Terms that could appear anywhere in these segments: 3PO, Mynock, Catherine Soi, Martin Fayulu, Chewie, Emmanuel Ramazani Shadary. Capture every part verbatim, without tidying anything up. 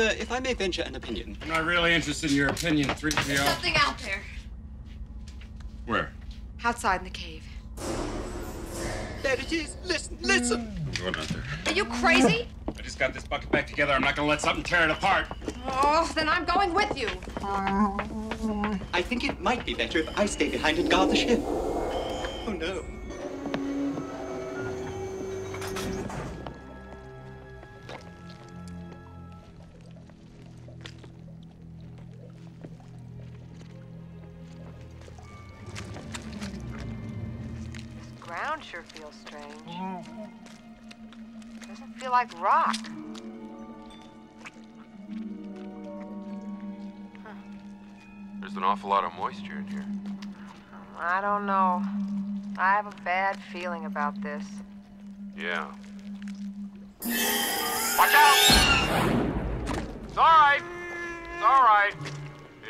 Sir, if I may venture an opinion. I'm not really interested in your opinion, three P O. There's something out there. Where? Outside in the cave. There it is. Listen, listen. I'm going out there. Are you crazy? I just got this bucket back together. I'm not going to let something tear it apart. Oh, then I'm going with you. I think it might be better if I stay behind and guard the ship. Oh, no. Ground sure feels strange. Doesn't feel like rock. Huh. There's an awful lot of moisture in here. I don't know. I have a bad feeling about this. Yeah. Watch out! It's all right. It's all right.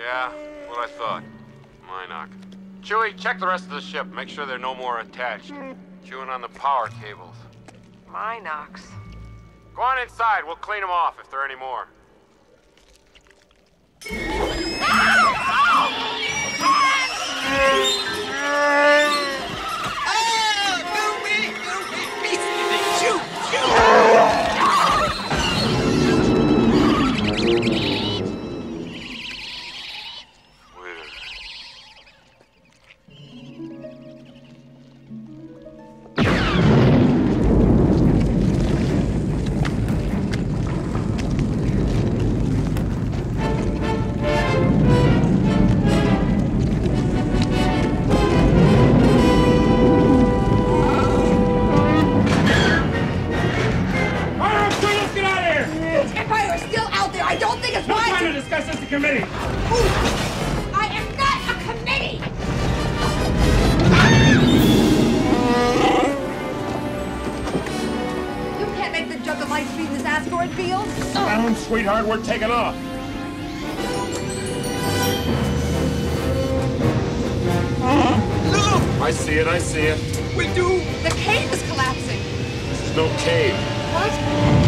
Yeah, what I thought. Mynock. Chewie, check the rest of the ship. Make sure there are no more attached. Chewing on the power cables. Mynock. Go on inside. We'll clean them off if there are any more. Committee. Ooh, I am not a committee. You can't make the jump of light speed in this asteroid field. Down, sweetheart, we're taking off. Look! I see it, I see it. We do. The cave is collapsing. This is no cave. What?